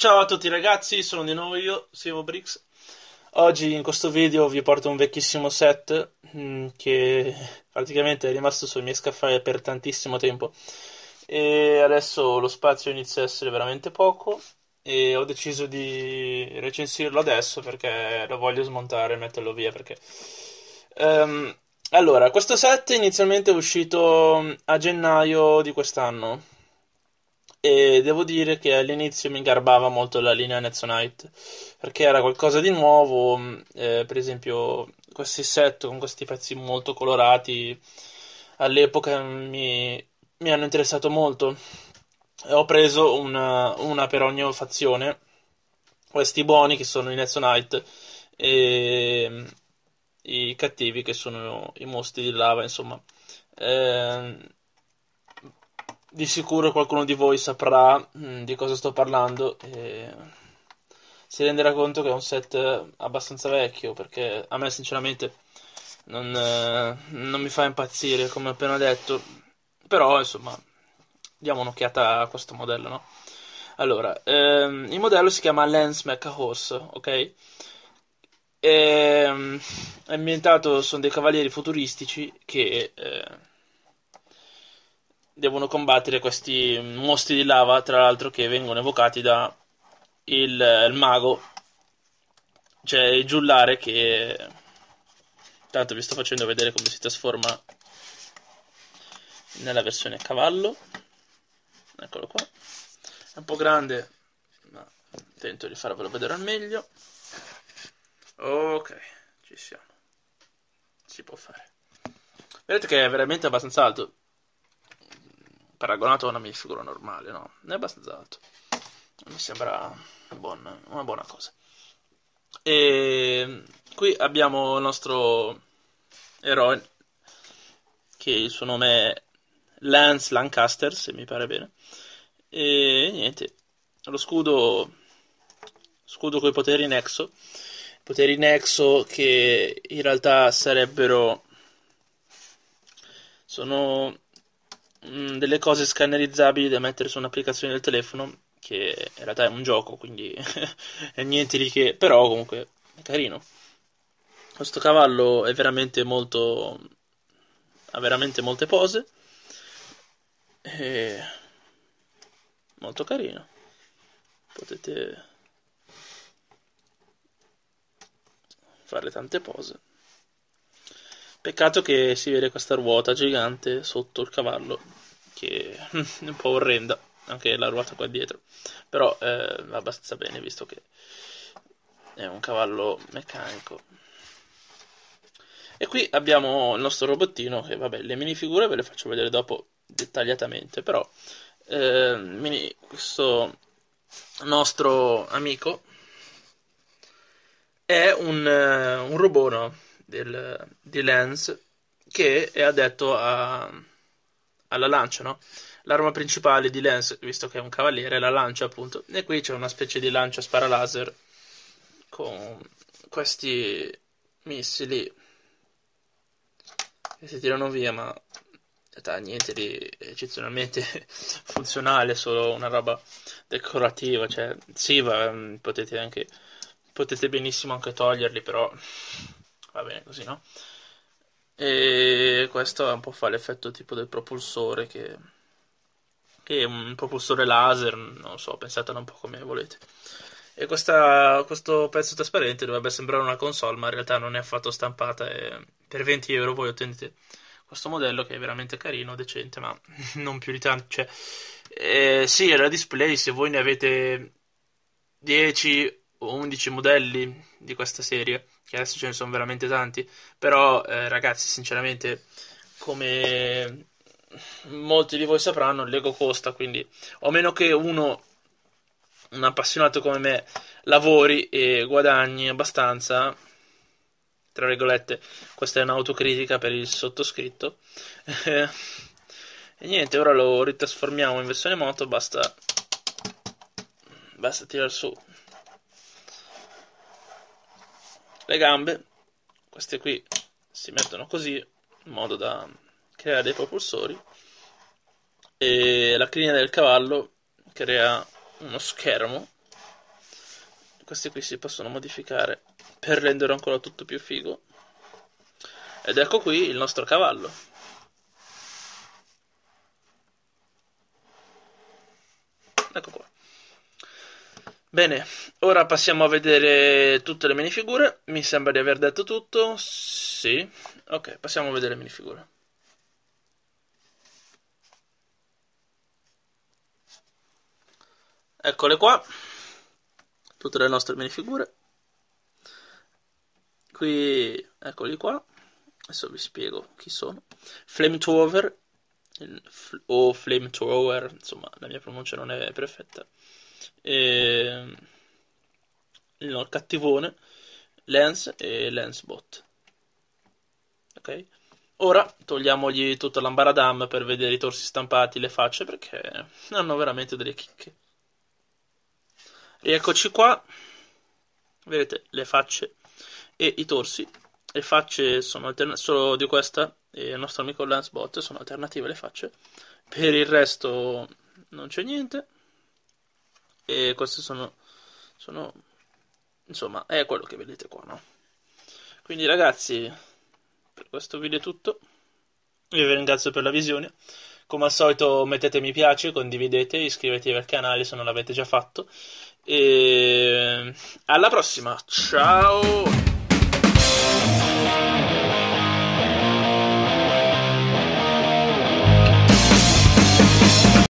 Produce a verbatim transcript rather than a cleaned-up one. Ciao a tutti ragazzi, sono di nuovo io, Simo Bricks. Oggi in questo video vi porto un vecchissimo set mh, che praticamente è rimasto sui miei scaffali per tantissimo tempo e adesso lo spazio inizia a essere veramente poco e ho deciso di recensirlo adesso perché lo voglio smontare e metterlo via perché... Um, allora, questo set inizialmente è uscito a gennaio di quest'anno e devo dire che all'inizio mi garbava molto la linea Nexo Knight perché era qualcosa di nuovo, eh, per esempio questi set con questi pezzi molto colorati all'epoca mi, mi hanno interessato molto e ho preso una, una per ogni fazione, questi buoni che sono i Nexo Knight e i cattivi che sono i mostri di lava, insomma. Eh, di sicuro qualcuno di voi saprà mh, di cosa sto parlando e si renderà conto che è un set abbastanza vecchio perché a me sinceramente non, eh, non mi fa impazzire, come ho appena detto, però insomma diamo un'occhiata a questo modello, no? Allora, ehm, il modello si chiama Lance Mecha Horse, ok? È ambientato, sono dei cavalieri futuristici che eh, devono combattere questi mostri di lava, tra l'altro che vengono evocati da il, il mago, cioè il giullare, che tanto vi sto facendo vedere come si trasforma nella versione a cavallo. Eccolo qua, è un po' grande ma tento di farvelo vedere al meglio. Ok, ci siamo. Si può fare. Vedete che è veramente abbastanza alto. Paragonato a una mia figura normale, no? È abbastanza alto. Mi sembra buona, una buona cosa. E qui abbiamo il nostro eroe, che il suo nome è Lance Lancaster, se mi pare bene. E niente, lo scudo, scudo coi poteri Nexo. Poteri Nexo che in realtà sarebbero, sono delle cose scannerizzabili da mettere su un'applicazione del telefono, che in realtà è un gioco, quindi è niente di che, però comunque è carino. Questo cavallo è veramente molto, ha veramente molte pose, e molto carino, potete fare tante pose. Peccato che si vede questa ruota gigante sotto il cavallo, che è un po' orrenda, anche la ruota qua dietro, però eh, va abbastanza bene visto che è un cavallo meccanico. E qui abbiamo il nostro robottino, che vabbè, le minifigure ve le faccio vedere dopo dettagliatamente, però eh, mini, questo nostro amico è un, un robono del, di Lance, che è addetto a, alla lancia, no? L'arma principale di Lance, visto che è un cavaliere, è la lancia, appunto. E qui c'è una specie di lancia sparalaser con questi missili che si tirano via, ma in realtà niente di eccezionalmente funzionale, solo una roba decorativa. Cioè, sì, va, potete anche... potete benissimo anche toglierli, però va bene così, no? E questo un po' fa l'effetto tipo del propulsore, che, che è un propulsore laser, non so, pensatelo un po' come volete. E questa, questo pezzo trasparente dovrebbe sembrare una console, ma in realtà non è affatto stampata, e per venti euro voi ottenete questo modello che è veramente carino, decente, ma non più di tanto. Cioè, eh, sì, era display, se voi ne avete dieci o undici modelli di questa serie, che adesso ce ne sono veramente tanti, però eh, ragazzi, sinceramente, come molti di voi sapranno, il Lego costa, quindi a meno che uno, un appassionato come me, lavori e guadagni abbastanza, tra virgolette, questa è un'autocritica per il sottoscritto. E niente, ora lo ritrasformiamo in versione moto, basta basta tirar su le gambe, queste qui si mettono così in modo da creare dei propulsori, e la criniera del cavallo crea uno schermo questi qui si possono modificare per renderlo ancora tutto più figo. Ed ecco qui il nostro cavallo. Ecco qua. Bene, ora passiamo a vedere tutte le minifigure. Mi sembra di aver detto tutto. Sì. Ok, passiamo a vedere le minifigure. Eccole qua, tutte le nostre minifigure. Qui, eccoli qua. Adesso vi spiego chi sono. Flamethrower, fl o Flamethrower, insomma la mia pronuncia non è perfetta. E il cattivone, Lance e Lancebot. Ok? Ora togliamogli tutta l'ambaradam per vedere i torsi stampati, le facce, perché hanno veramente delle chicche. Rieccoci qua, vedete le facce e i torsi. Le facce sono solo di questa e il nostro amico Lancebot sono alternative alle facce. Per il resto non c'è niente. E queste sono, sono... insomma, è quello che vedete qua, no? Quindi ragazzi, per questo video è tutto. Io vi ringrazio per la visione. Come al solito mettete mi piace, condividete, iscrivetevi al canale se non l'avete già fatto. E alla prossima, ciao!